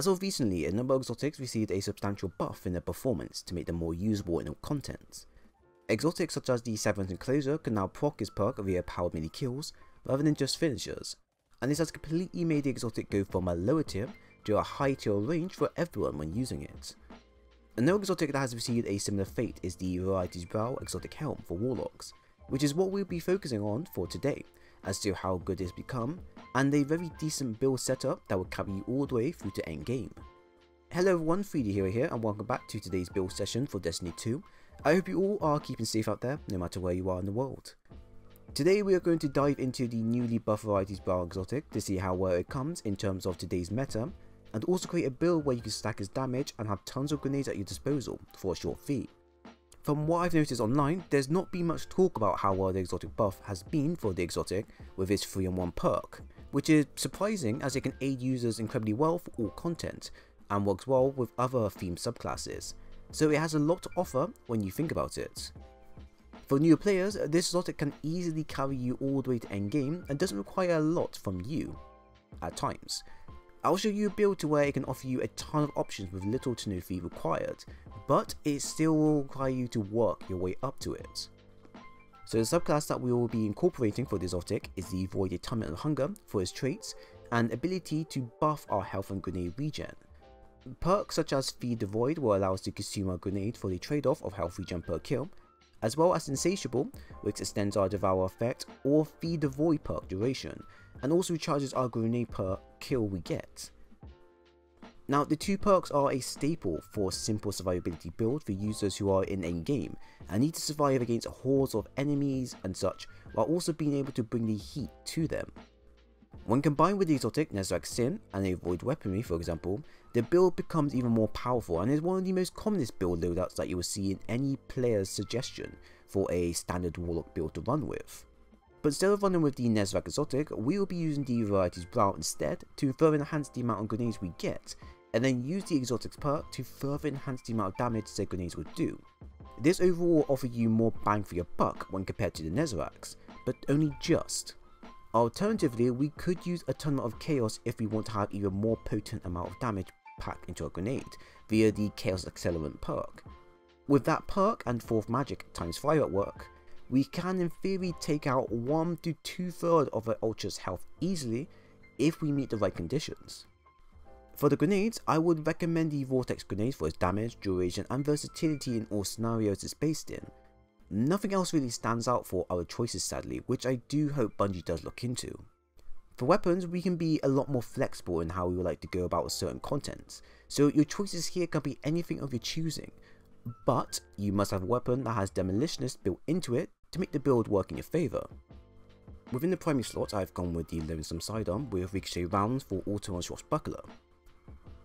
As of recently, a number of exotics received a substantial buff in their performance to make them more usable in all contents. Exotics such as the Severance Enclosure can now proc his perk via powered melee kills rather than just finishers, and this has completely made the exotic go from a lower tier to a high tier range for everyone when using it. Another exotic that has received a similar fate is the Verity's Brow exotic helm for Warlocks, which is what we'll be focusing on for today, as to how good it's become, and a very decent build setup that will carry you all the way through to end game. Hello everyone, 3DHero here and welcome back to today's build session for Destiny 2. I hope you all are keeping safe out there, no matter where you are in the world. Today we are going to dive into the newly buffed Verity's Brow exotic to see how well it comes in terms of today's meta, and also create a build where you can stack his damage and have tons of grenades at your disposal for a short fee. From what I've noticed online, there's not been much talk about how well the exotic buff has been for the exotic with its 3-on-1 perk, which is surprising as it can aid users incredibly well for all content, and works well with other themed subclasses, so it has a lot to offer when you think about it. For newer players, this exotic can easily carry you all the way to end game and doesn't require a lot from you, at times. I'll show you a build to where it can offer you a ton of options with little to no fee required, but it still will require you to work your way up to it. So the subclass that we will be incorporating for this exotic is the Attunement of Hunger for its traits and ability to buff our health and grenade regen. Perks such as Feed the Void will allow us to consume our grenade for the trade-off of health regen per kill, as well as Insatiable, which extends our Devour effect or Feed the Void perk duration, and also recharges our grenade per kill we get. Now the two perks are a staple for simple survivability build for users who are in end game and need to survive against hordes of enemies and such, while also being able to bring the heat to them. When combined with the exotic Nezarec's Sin and a Void Weaponry for example, the build becomes even more powerful and is one of the most commonest build loadouts that you will see in any player's suggestion for a standard Warlock build to run with. But instead of running with the Nezarec's exotic, we will be using the Verity's Brow instead to further enhance the amount of grenades we get, and then use the exotic's perk to further enhance the amount of damage said grenades would do. This overall will offer you more bang for your buck when compared to the Nezarec's, but only just. Alternatively, we could use a ton of chaos if we want to have even more potent amount of damage packed into a grenade via the Chaos Accelerant perk. With that perk and 4th magic times fire at work, we can in theory take out 1 to 2/3 of an Ultra's health easily if we meet the right conditions. For the grenades, I would recommend the Vortex grenades for its damage, duration and versatility in all scenarios it's based in. Nothing else really stands out for our choices sadly, which I do hope Bungie does look into. For weapons, we can be a lot more flexible in how we would like to go about certain contents, so your choices here can be anything of your choosing, but you must have a weapon that has Demolitionist built into it to make the build work in your favour. Within the primary slot, I've gone with the Lonesome sidearm with ricochet rounds for auto and swashbuckler.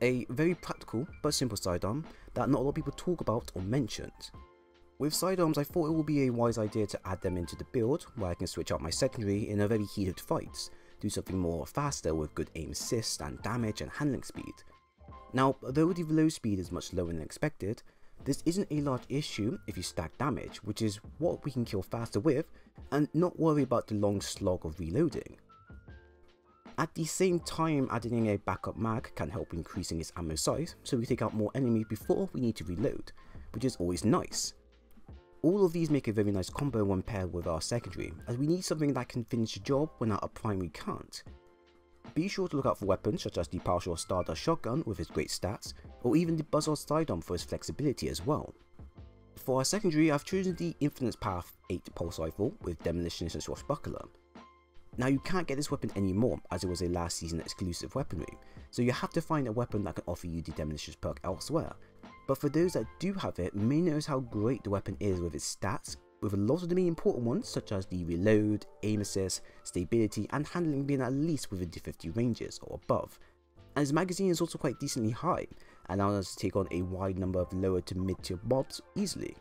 A very practical but simple sidearm that not a lot of people talk about or mention. With sidearms, I thought it would be a wise idea to add them into the build where I can switch out my secondary in a very heated fights, do something more faster with good aim assist and damage and handling speed. Now, although the reload speed is much lower than expected, this isn't a large issue if you stack damage, which is what we can kill faster with and not worry about the long slog of reloading. At the same time, adding in a backup mag can help increasing its ammo size, so we take out more enemies before we need to reload, which is always nice. All of these make a very nice combo when paired with our secondary, as we need something that can finish the job when our primary can't. Be sure to look out for weapons such as the Partial Stardust shotgun with its great stats, or even the Buzzard sidearm for its flexibility as well. For our secondary, I've chosen the Infinite Path 8 pulse rifle with Demolitionist and swashbuckler. Now you can't get this weapon anymore as it was a last season exclusive weaponry, so you have to find a weapon that can offer you the Demolitionist perk elsewhere, but for those that do have it may notice how great the weapon is with its stats, with a lot of the main important ones such as the reload, aim assist, stability and handling being at least within the 50 ranges or above, and its magazine is also quite decently high, allowing us to take on a wide number of lower to mid tier mobs easily.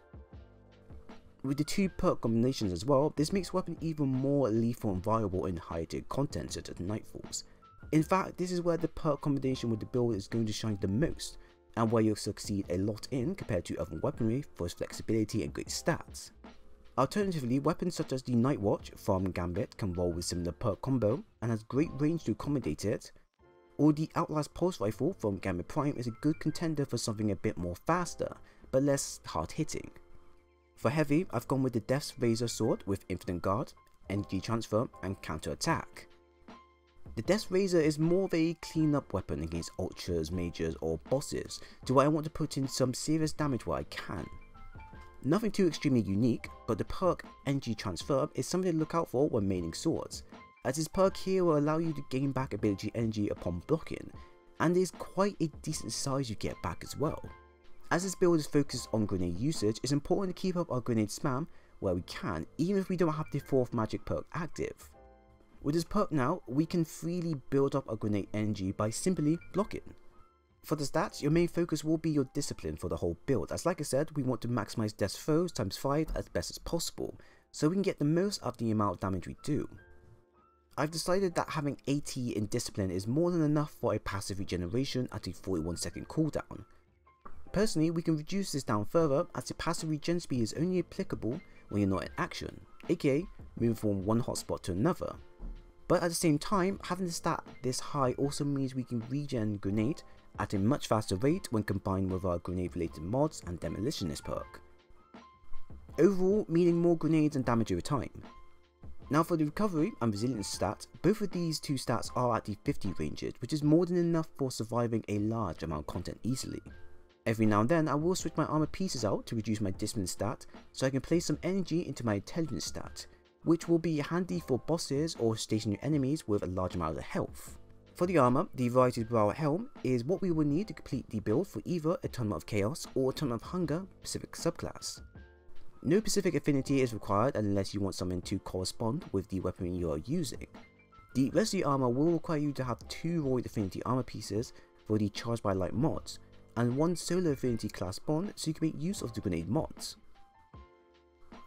With the two perk combinations as well, this makes the weapon even more lethal and viable in higher tier content such as Nightfalls. In fact, this is where the perk combination with the build is going to shine the most, and where you'll succeed a lot in compared to other weaponry for its flexibility and great stats. Alternatively, weapons such as the Nightwatch from Gambit can roll with similar perk combo and has great range to accommodate it, or the Outlast Pulse Rifle from Gamma Prime is a good contender for something a bit more faster, but less hard hitting. For heavy, I've gone with the Death's Razor Sword with Infinite Guard, Energy Transfer and Counter Attack. The Death's Razor is more of a clean up weapon against ultras, mages or bosses, to where I want to put in some serious damage where I can. Nothing too extremely unique, but the perk Energy Transfer is something to look out for when maining swords, as this perk here will allow you to gain back ability energy upon blocking, and is quite a decent size you get back as well. As this build is focused on grenade usage, it's important to keep up our grenade spam where we can, even if we don't have the 4th magic perk active. With this perk now, we can freely build up our grenade energy by simply blocking. For the stats, your main focus will be your discipline for the whole build, as like I said, we want to maximize death throws times 5 as best as possible, so we can get the most out of the amount of damage we do. I've decided that having 80 in discipline is more than enough for a passive regeneration at a 41 second cooldown. Personally, we can reduce this down further as the passive regen speed is only applicable when you're not in action, aka moving from one hotspot to another. But at the same time, having the stat this high also means we can regen grenade at a much faster rate when combined with our grenade related mods and demolitionist perk. Overall, meaning more grenades and damage over time. Now for the recovery and resilience stat, both of these two stats are at the 50 ranges, which is more than enough for surviving a large amount of content easily. Every now and then I will switch my armor pieces out to reduce my discipline stat so I can place some energy into my intelligence stat, which will be handy for bosses or stationary enemies with a large amount of health. For the armor, the Verity's Brow Helm is what we will need to complete the build for either Attunement of Chaos or Attunement of Hunger specific subclass. No specific affinity is required unless you want something to correspond with the weapon you are using. The rest of the armor will require you to have 2 Void Affinity armor pieces for the Charged by Light mods, and 1 Solo Affinity class bond so you can make use of the grenade mods.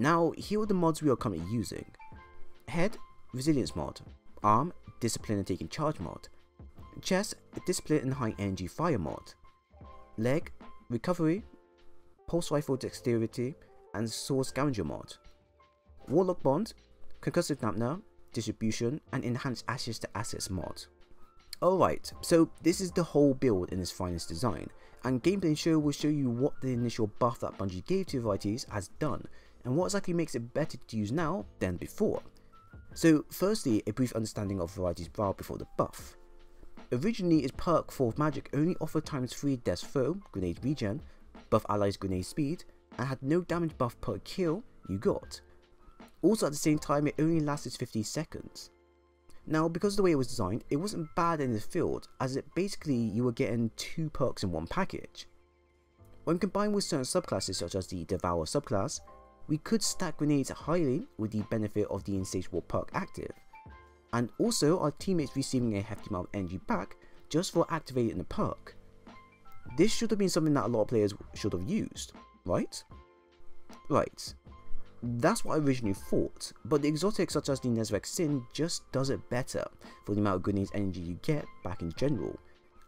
Now here are the mods we are currently using: Head, Resilience mod; Arm, Discipline and Taking Charge mod; Chest, Discipline and High Energy Fire mod; Leg, Recovery; Pulse Rifle Dexterity and Sword Scavenger mod; Warlock bond, Concussive Dampener, Distribution and Enhanced Ashes to Assets mod. Alright, so this is the whole build in its finest design, and Gameplay & Show will show you what the initial buff that Bungie gave to Verity's has done, and what exactly makes it better to use now than before. So firstly, a brief understanding of Verity's Brow before the buff. Originally, its perk 4th magic only offered times 3 death throw, grenade regen, buff allies grenade speed, and had no damage buff per kill you got. Also at the same time, it only lasted 15 seconds. Now because of the way it was designed, it wasn't bad in the field, as it basically you were getting 2 perks in one package. When combined with certain subclasses such as the Devourer subclass, we could stack grenades highly with the benefit of the Insatiable perk active, and also our teammates receiving a hefty amount of energy back just for activating the perk. This should have been something that a lot of players should have used, right? Right. That's what I originally thought, but the exotics such as the Nezarec's Sin just does it better for the amount of grenades energy you get back in general,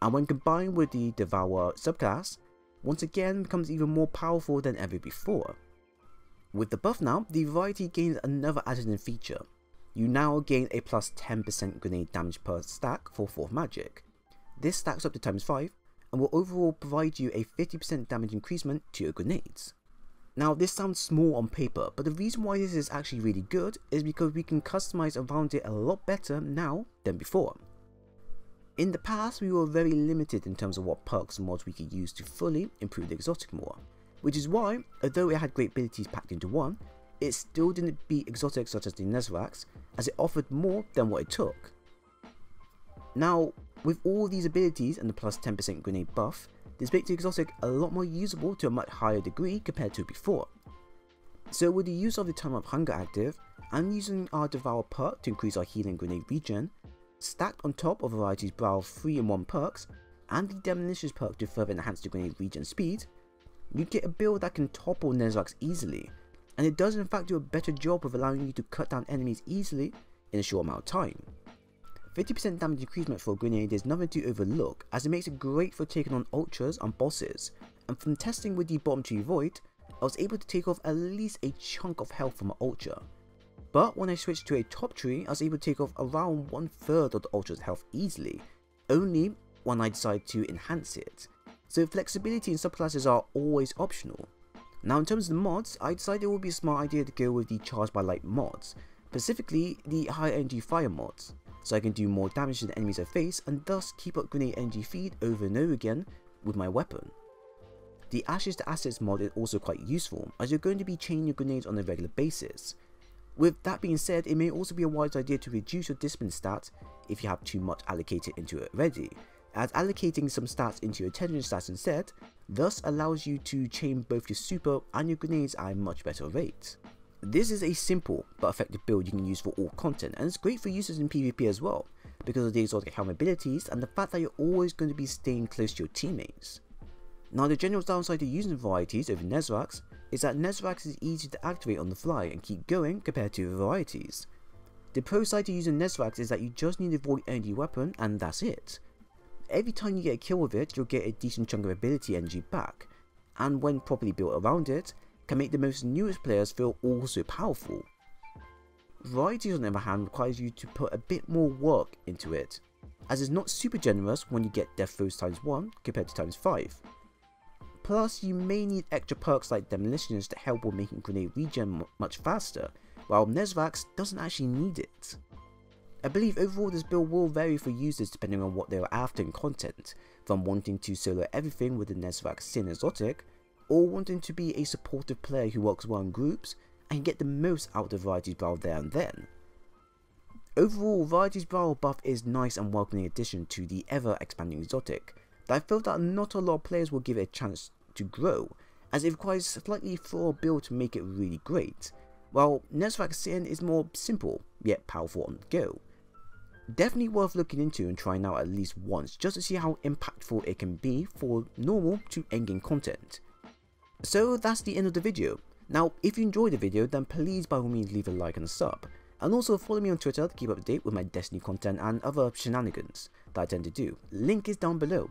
and when combined with the Devourer subclass, once again becomes even more powerful than ever before. With the buff now, the Verity gains another added-in feature. You now gain a plus 10% grenade damage per stack for 4th magic. This stacks up to times 5 and will overall provide you a 50% damage increasement to your grenades. Now this sounds small on paper, but the reason why this is actually really good is because we can customize around it a lot better now than before. In the past, we were very limited in terms of what perks and mods we could use to fully improve the exotic more, which is why, although it had great abilities packed into one, it still didn't beat exotics such as the Nezarec's, as it offered more than what it took. Now, with all these abilities and the plus 10% grenade buff, this makes the exotic a lot more usable to a much higher degree compared to before. So with the use of the Attunement of Hunger active, and using our Devour perk to increase our healing grenade regen, stacked on top of Verity's Brow 3-in-1 perks, and the Demolitionist perk to further enhance the grenade regen speed, you get a build that can topple Nezarec's easily, and it does in fact do a better job of allowing you to cut down enemies easily in a short amount of time. 50% damage increasement for a grenade is nothing to overlook, as it makes it great for taking on ultras and bosses, and from testing with the bottom 2 void, I was able to take off at least a chunk of health from an ultra, but when I switched to a top tree, I was able to take off around 1/3 of the ultra's health easily, only when I decide to enhance it, so flexibility and subclasses are always optional. Now in terms of the mods, I decided it would be a smart idea to go with the Charged by Light mods, specifically the high energy fire mods, so I can do more damage to the enemies I face and thus keep up grenade energy feed over and over again with my weapon. The Ashes to Assets mod is also quite useful, as you're going to be chaining your grenades on a regular basis. With that being said, it may also be a wise idea to reduce your discipline stat if you have too much allocated into it already, as allocating some stats into your attention stats instead thus allows you to chain both your super and your grenades at a much better rate. This is a simple but effective build you can use for all content, and it's great for users in PvP as well because of the exotic helm abilities and the fact that you're always going to be staying close to your teammates. Now the general downside to using varieties over Nezarec's is that Nezarec's is easy to activate on the fly and keep going compared to the varieties. The pro side to using Nezarec's is that you just need a void energy weapon and that's it. Every time you get a kill with it, you'll get a decent chunk of ability energy back, and when properly built around it, can make the most newest players feel all so powerful. Varieties on the other hand requires you to put a bit more work into it, as it's not super generous when you get death throws times 1 compared to times 5. Plus, you may need extra perks like demolitions to help with making grenade regen much faster, while Nezarec's doesn't actually need it. I believe overall this build will vary for users depending on what they are after in content, from wanting to solo everything with the Nezarec's Sin exotic, or wanting to be a supportive player who works well in groups and can get the most out of Verity's Brow there and then. Overall, Verity's Brow buff is nice and welcoming addition to the ever expanding exotic, that I felt that not a lot of players will give it a chance to grow, as it requires a slightly flawed build to make it really great, while Nezarec's Sin is more simple yet powerful on the go. Definitely worth looking into and trying out at least once just to see how impactful it can be for normal to endgame content. So that's the end of the video. Now if you enjoyed the video, then please by all means leave a like and a sub, and also follow me on Twitter to keep up to date with my Destiny content and other shenanigans that I tend to do. Link is down below.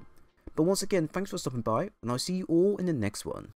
But once again, thanks for stopping by, and I'll see you all in the next one.